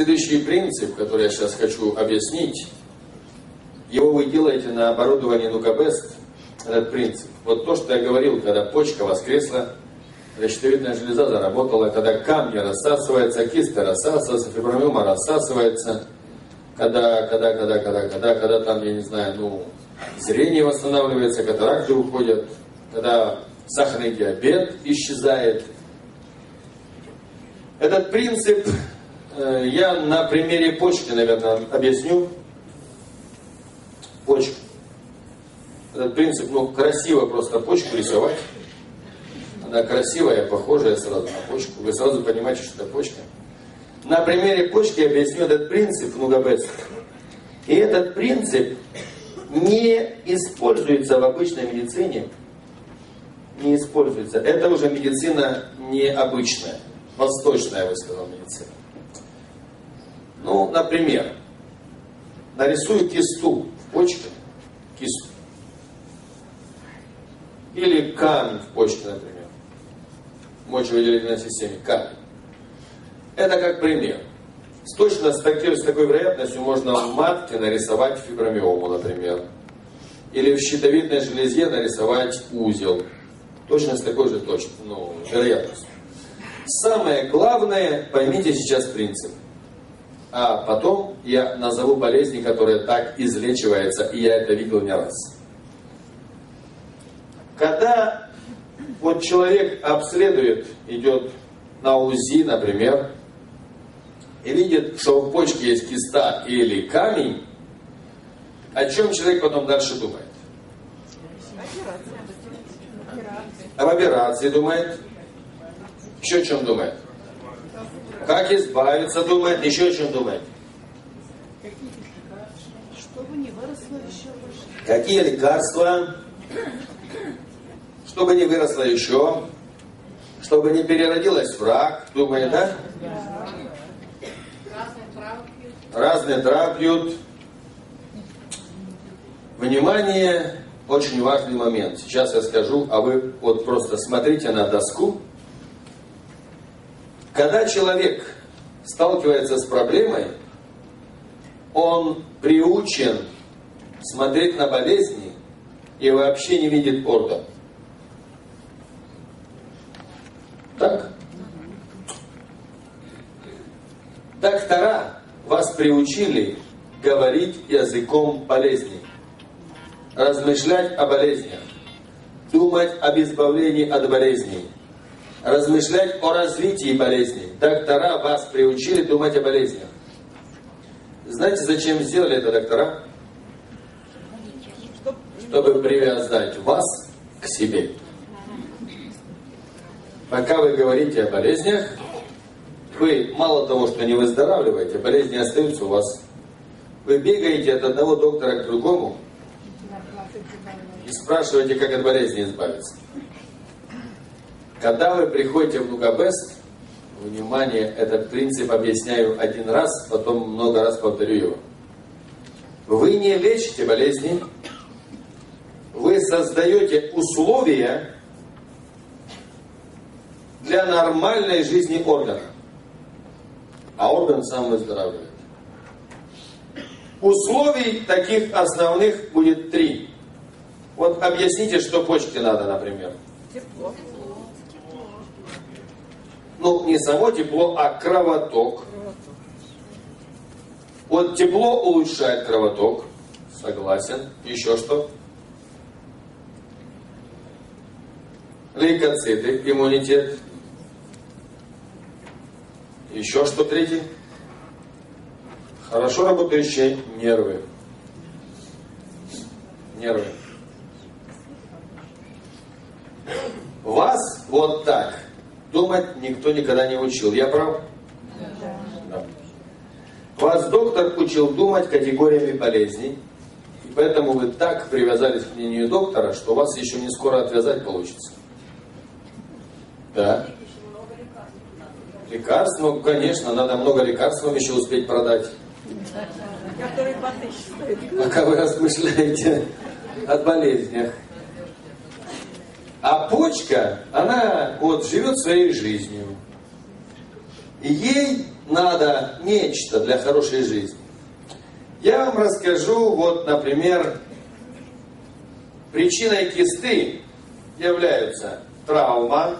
Следующий принцип, который я сейчас хочу объяснить, его вы делаете на оборудовании NucaBest, этот принцип. Вот то, что я говорил, когда почка воскресла, когда щитовидная железа заработала, когда камни рассасываются, кисты рассасываются, фибромиома рассасывается, когда там, я не знаю, зрение восстанавливается, катаракты уходят, когда сахарный диабет исчезает. Этот принцип я на примере почки, наверное, объясню. Почку. Этот принцип, красиво просто почку рисовать. Она красивая, похожая сразу на почку. Вы сразу понимаете, что это почка. На примере почки я объясню этот принцип NucaBest. И этот принцип не используется в обычной медицине. Не используется. Это уже медицина необычная. Восточная, я бы сказал, медицина. Например, нарисую кисту в почке. Кисту. Или камень в почке, например. Мочевыделительной системе. Камень. Это как пример. С такой вероятностью можно в матке нарисовать фибромиому, например. Или в щитовидной железе нарисовать узел. Точно с такой же вероятностью. Самое главное, поймите сейчас принцип. А потом я назову болезни, которые так излечиваются, и я это видел не раз. Когда человек обследует, идет на УЗИ, например, и видит, что в почке есть киста или камень, о чем человек потом дальше думает? Об операции думает. Еще о чем думает? Как избавиться, думает, еще о чем думает? Чтобы не выросло еще больше. Какие лекарства? Чтобы не выросло еще. Чтобы не переродилась враг, думает, да? Разные травы пьют. Внимание, очень важный момент. Сейчас я скажу, а вы просто смотрите на доску. Когда человек сталкивается с проблемой, он приучен смотреть на болезни и вообще не видит орган. Так? Доктора вас приучили говорить языком болезни, размышлять о болезнях, думать об избавлении от болезней. Размышлять о развитии болезней. Доктора вас приучили думать о болезнях. Знаете, зачем сделали это доктора? Чтобы привязать вас к себе. Пока вы говорите о болезнях, вы мало того, что не выздоравливаете, болезни остаются у вас. Вы бегаете от одного доктора к другому и спрашиваете, как от болезни избавиться. Когда вы приходите в NucaBest, внимание, этот принцип объясняю один раз, потом много раз повторю его. Вы не лечите болезни, вы создаете условия для нормальной жизни органа. А орган сам выздоравливает. Условий таких основных будет 3. Вот объясните, что почке надо, например. Тепло. Не само тепло, а кровоток. Вот тепло улучшает кровоток. Согласен. Еще что? Лейкоциты, иммунитет. Еще что 3? Хорошо работающие нервы. Нервы. Вас вот так думать никто никогда не учил. Я прав? Да. Вас доктор учил думать категориями болезней. И поэтому вы так привязались к мнению доктора, что вас еще не скоро отвязать получится. Да. Лекарств, конечно, надо много лекарств вам еще успеть продать. Пока вы размышляете о болезнях. А почка, она живет своей жизнью. И ей надо нечто для хорошей жизни. Я вам расскажу, вот, например, причиной кисты являются травма,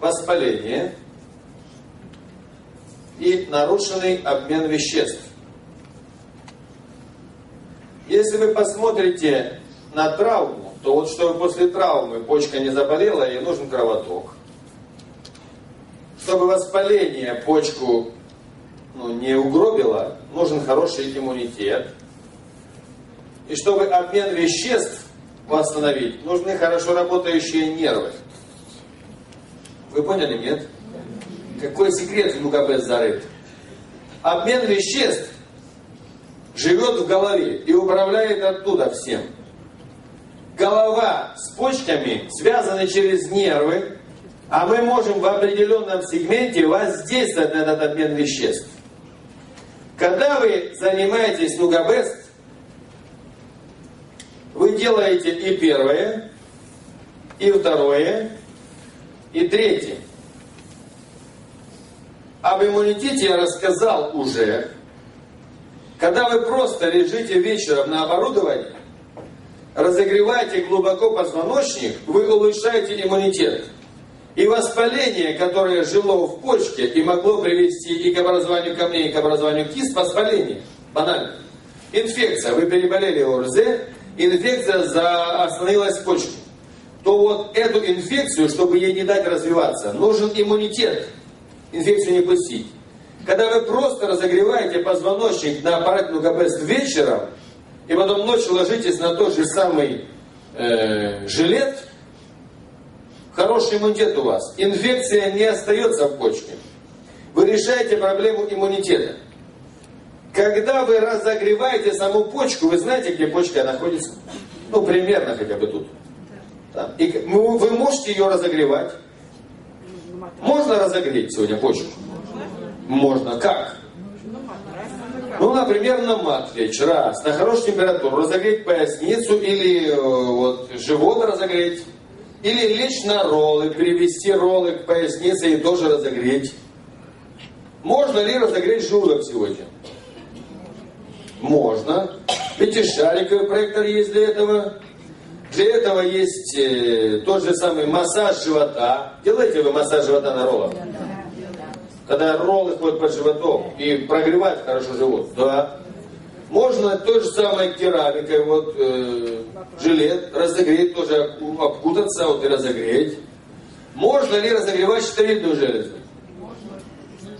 воспаление и нарушенный обмен веществ. Если вы посмотрите на травму, то вот чтобы после травмы почка не заболела, ей нужен кровоток. Чтобы воспаление почку не угробило, нужен хороший иммунитет. И чтобы обмен веществ восстановить, нужны хорошо работающие нервы. Вы поняли, нет? Какой секрет в МКБ зарыт? Обмен веществ живет в голове и управляет оттуда всем. Голова с почками связаны через нервы, а мы можем в определенном сегменте воздействовать на этот обмен веществ. Когда вы занимаетесь нугабест, вы делаете и первое, и второе, и третье. Об иммунитете я рассказал уже. Когда вы просто лежите вечером на оборудовании, разогреваете глубоко позвоночник, вы улучшаете иммунитет. И воспаление, которое жило в почке и могло привести и к образованию камней, и к образованию кист, воспаление, банально. Инфекция, вы переболели ОРЗ, инфекция остановилась в почке. То вот эту инфекцию, чтобы ей не дать развиваться, нужен иммунитет, инфекцию не пустить. Когда вы просто разогреваете позвоночник на аппарат Нугабест вечером, и потом ночью ложитесь на тот же самый жилет, хороший иммунитет у вас. Инфекция не остается в почке. Вы решаете проблему иммунитета. Когда вы разогреваете саму почку, вы знаете, где почка находится? Ну, примерно хотя бы тут. Там. И вы можете ее разогревать. Можно разогреть сегодня почку? Можно. Как? Ну, например, на мат лечь. Раз. На хорошую температуру. Разогреть поясницу или вот, живот разогреть. Или лечь на роллы, привести роллы к пояснице и тоже разогреть. Можно ли разогреть желудок сегодня? Можно. Ведь и шариковый проектор есть для этого. Для этого есть тот же самый массаж живота. Делаете вы массаж живота на роллах? Когда роллы ходят под животом и прогревают хорошо живот. Да. Можно той же самой керамикой, вот, жилет, разогреть, тоже обкутаться вот, и разогреть. Можно ли разогревать щитовидную железу?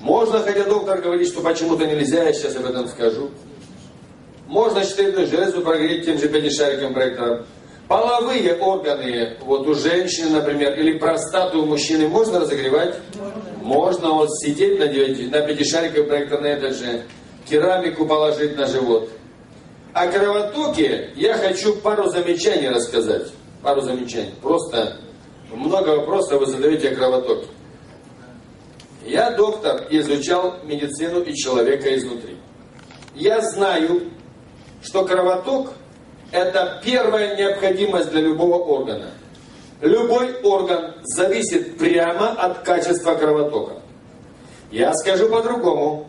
Можно, хотя доктор говорит, что почему-то нельзя, я сейчас об этом скажу. Можно щитовидную железу прогреть тем же пятишариковым проектором. Половые органы, вот у женщины, например, или простату у мужчины, можно разогревать? Можно вот сидеть на пятишариковый проектор на этот же. Керамику положить на живот. О кровотоке я хочу пару замечаний рассказать. Пару замечаний. Просто много вопросов вы задаете о кровотоке. Я, доктор, изучал медицину и человека изнутри. Я знаю, что кровоток – это первая необходимость для любого органа. Любой орган зависит прямо от качества кровотока. Я скажу по-другому.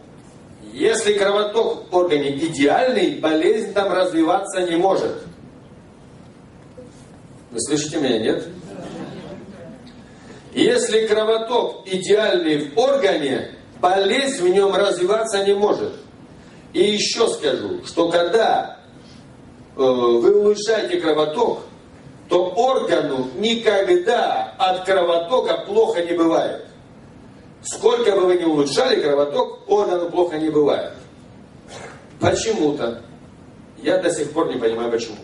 Если кровоток в органе идеальный, болезнь там развиваться не может. Вы слышите меня, нет? Если кровоток идеальный в органе, болезнь в нем развиваться не может. И еще скажу, что когда вы улучшаете кровоток, то органу никогда от кровотока плохо не бывает. Сколько бы вы ни улучшали кровоток, органу плохо не бывает. Почему-то, я до сих пор не понимаю почему,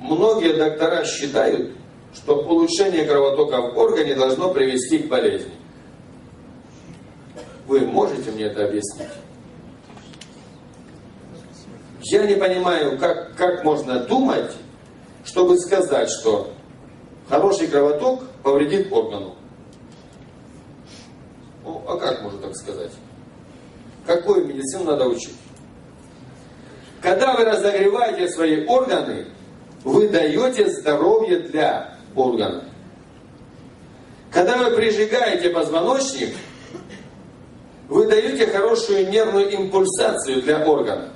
многие доктора считают, что улучшение кровотока в органе должно привести к болезни. Вы можете мне это объяснить? Я не понимаю, как можно думать, чтобы сказать, что хороший кровоток повредит органу. Ну, а как можно так сказать? Какую медицину надо учить? Когда вы разогреваете свои органы, вы даете здоровье для органа. Когда вы прижигаете позвоночник, вы даете хорошую нервную импульсацию для органа.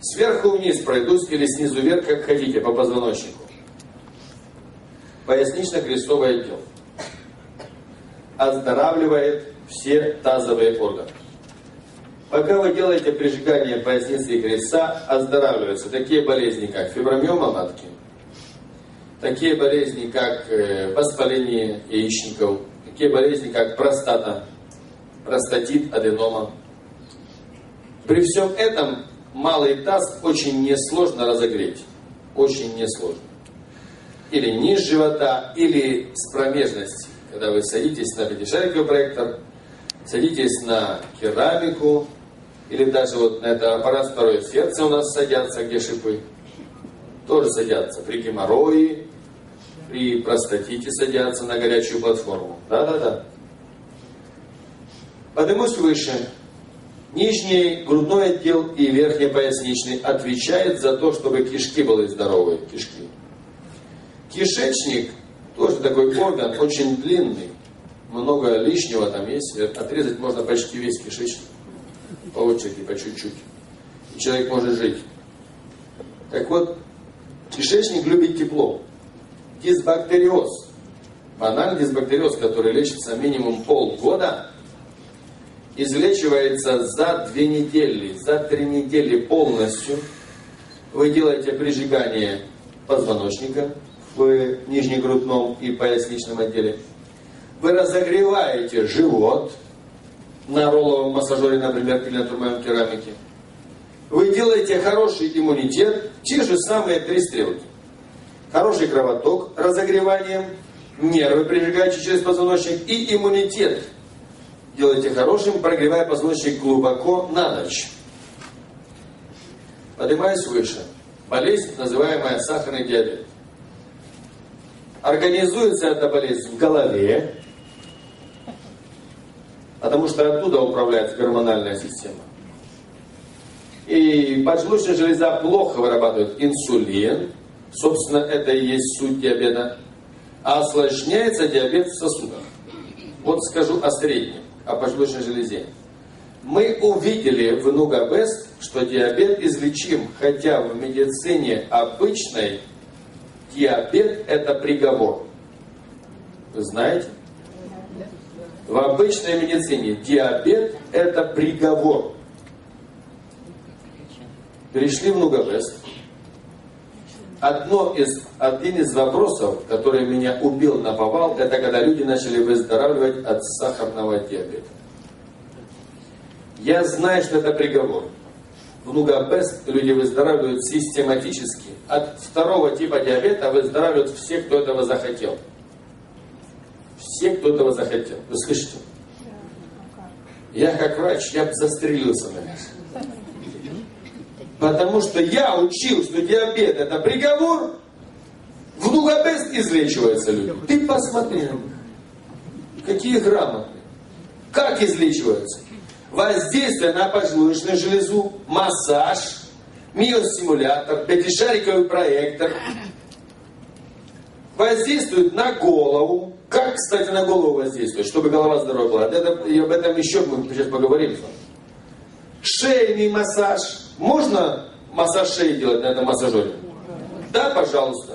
Сверху вниз пройдусь или снизу вверх, как хотите, по позвоночнику. Пояснично-крестовый отдел оздоравливает все тазовые органы. Пока вы делаете прижигание поясницы и крестца, оздоравливаются такие болезни, как фибромиома матки, такие болезни, как воспаление яичников, такие болезни, как простата, простатит, аденома. При всем этом малый таз очень несложно разогреть. Очень несложно. Или низ живота, или с промежности. Когда вы садитесь на пятишариковый проектор, садитесь на керамику, или даже вот на этот аппарат второе сердце у нас садятся, где шипы. Тоже садятся при геморрое, при простатите садятся на горячую платформу. Да-да-да. Поднимусь выше. Нижний грудной отдел и верхний поясничный отвечает за то, чтобы кишки были здоровые. Кишки. Кишечник, тоже такой орган, очень длинный. Много лишнего там есть. Отрезать можно почти весь кишечник. По очереди, по чуть-чуть. И человек может жить. Так вот, кишечник любит тепло. Дисбактериоз. Банальный дисбактериоз, который лечится минимум полгода, излечивается за 2 недели, за 3 недели полностью. Вы делаете прижигание позвоночника в нижнегрудном и поясничном отделе. Вы разогреваете живот на ролловом массажере, например, или на турмальной керамике. Вы делаете хороший иммунитет, те же самые 3 стрелки. Хороший кровоток разогреванием, нервы прижигаете через позвоночник и иммунитет. Делайте хорошим, прогревая позвоночник глубоко на ночь. Поднимаясь выше. Болезнь, называемая сахарный диабет. Организуется эта болезнь в голове, потому что оттуда управляется гормональная система. И поджелудочная железа плохо вырабатывает инсулин. Собственно, это и есть суть диабета. А осложняется диабет в сосудах. Вот скажу о среднем, о поджелудочной железе. Мы увидели в Нугабест, что диабет излечим, хотя в медицине обычной диабет – это приговор. Вы знаете? В обычной медицине диабет – это приговор. Перешли в Нугабест. Один из вопросов, который меня убил наповал, это когда люди начали выздоравливать от сахарного диабета. Я знаю, что это приговор. В Нугабест люди выздоравливают систематически. От 2-го типа диабета выздоравливают все, кто этого захотел. Все, кто этого захотел. Вы слышите? Я как врач, я бы застрелился, наверное. Потому что я учил, что диабет – это приговор, в Нугабест излечиваются люди. Ты посмотри, какие грамотные. Как излечиваются? Воздействие на поджелудочную железу, массаж, миостимулятор, 5-шариковый проектор. Воздействует на голову. Как, кстати, на голову воздействует, чтобы голова здоровая была? И об этом еще мы сейчас поговорим. Шейный массаж. Можно массаж шеи делать на этом массажере? Да, пожалуйста.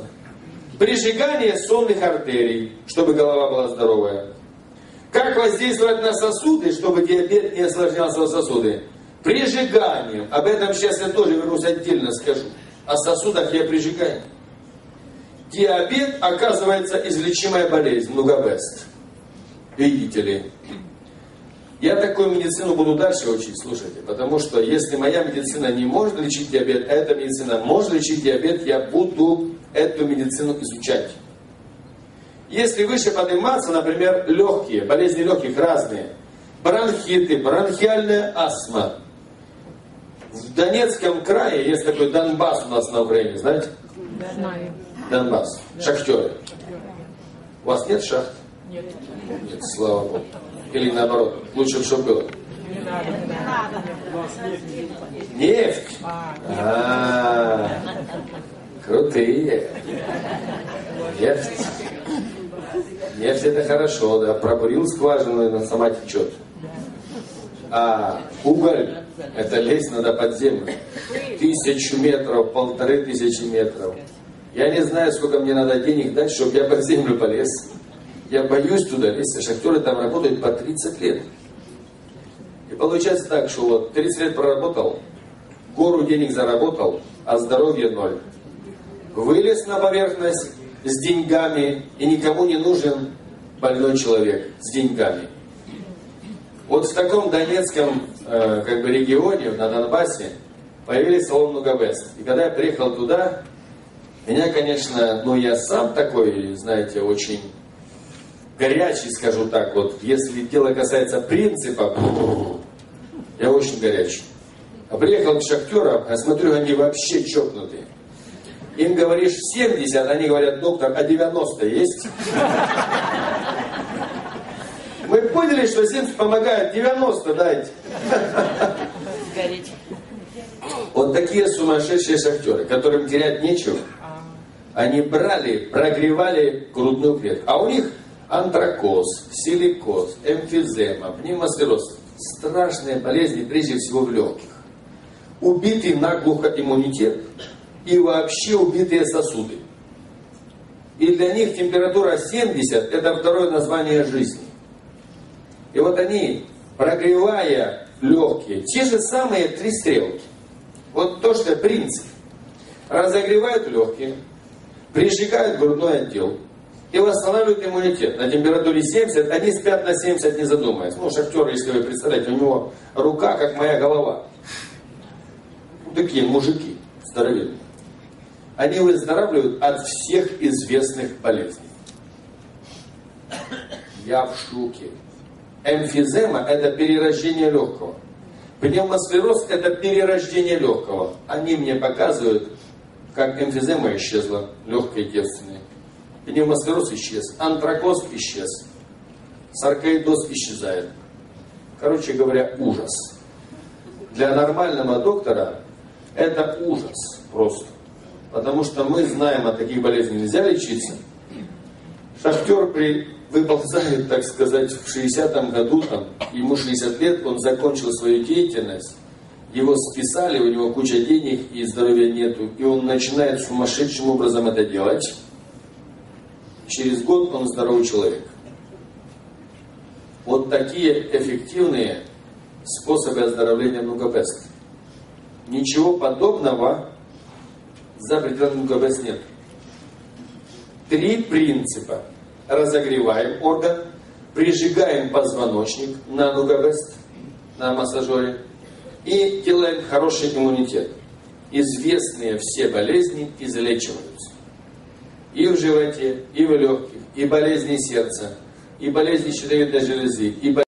Прижигание сонных артерий, чтобы голова была здоровая. Как воздействовать на сосуды, чтобы диабет не осложнялся в сосуды? Прижиганием. Об этом сейчас я тоже вернусь отдельно скажу. О сосудах я прижигаю. Диабет оказывается излечимая болезнь. Нугабест. Видите ли? Я такую медицину буду дальше учить, слушайте, потому что если моя медицина не может лечить диабет, а эта медицина может лечить диабет, я буду эту медицину изучать. Если выше подниматься, например, легкие, болезни легких разные, бронхиты, бронхиальная астма. В Донецком крае есть такой Донбасс у нас на Украине, знаете? Знаю. Донбасс. Шахтеры. У вас нет шахт? Нет. Нет, слава Богу. Или наоборот, лучше бы что было. Нефть. Крутые. Нефть. Нефть — это хорошо, да, пробурил скважину, и она сама течет. А уголь — это лезть надо под землю. 1000 метров, 1500 метров. Я не знаю, сколько мне надо денег дать, чтобы я под землю полез. Я боюсь туда лезть, а шахтеры там работают по 30 лет. И получается так, что вот 30 лет проработал, гору денег заработал, а здоровье ноль. Вылез на поверхность с деньгами, и никому не нужен больной человек с деньгами. Вот в таком донецком регионе, на Донбассе, появились салон «Нугавест». И когда я приехал туда, меня, конечно, я сам такой, знаете, очень горячий, скажу так, вот, если дело касается принципа, я очень горячий. А приехал к шахтерам, я смотрю, они вообще чокнутые. Им говоришь 70, они говорят: доктор, а 90 есть? Мы поняли, что 70 помогает, 90 дайте. Вот такие сумасшедшие шахтеры, которым терять нечего, они брали, прогревали грудную клетку. А у них антракоз, силикоз, эмфизема, пневмосклероз. Страшные болезни, прежде всего в легких. Убитый наглухо иммунитет и вообще убитые сосуды. И для них температура 70 – это второе название жизни. И вот они, прогревая легкие, те же самые три стрелки. Вот то, что принцип. Разогревают легкие, прижигают грудной отдел и восстанавливают иммунитет. На температуре 70 они спят на 70, не задумываясь. Шахтер, если вы представляете, у него рука, как моя голова. Такие мужики здоровенные. Они выздоравливают от всех известных болезней. Я в шоке. Эмфизема — это перерождение легкого. Пневмосклероз — это перерождение легкого. Они мне показывают, как эмфизема исчезла, легкая и девственная. Пневмосклероз исчез, антракоз исчез, саркоидоз исчезает. Короче говоря, ужас. Для нормального доктора это ужас просто. Потому что мы знаем, от таких болезней нельзя лечиться. Шахтер выползает, так сказать, в 60-м году, ему 60 лет, он закончил свою деятельность, его списали, у него куча денег и здоровья нету, и он начинает сумасшедшим образом это делать. Через год он здоровый человек. Вот такие эффективные способы оздоровления Нугавест. Ничего подобного за пределами Нугавест нет. Три принципа. Разогреваем орган, прижигаем позвоночник на Нугавест, на массажере, и делаем хороший иммунитет. Известные все болезни излечиваются. И в животе, и в легких, и болезни сердца, и болезни щитовидной железы, и болезни...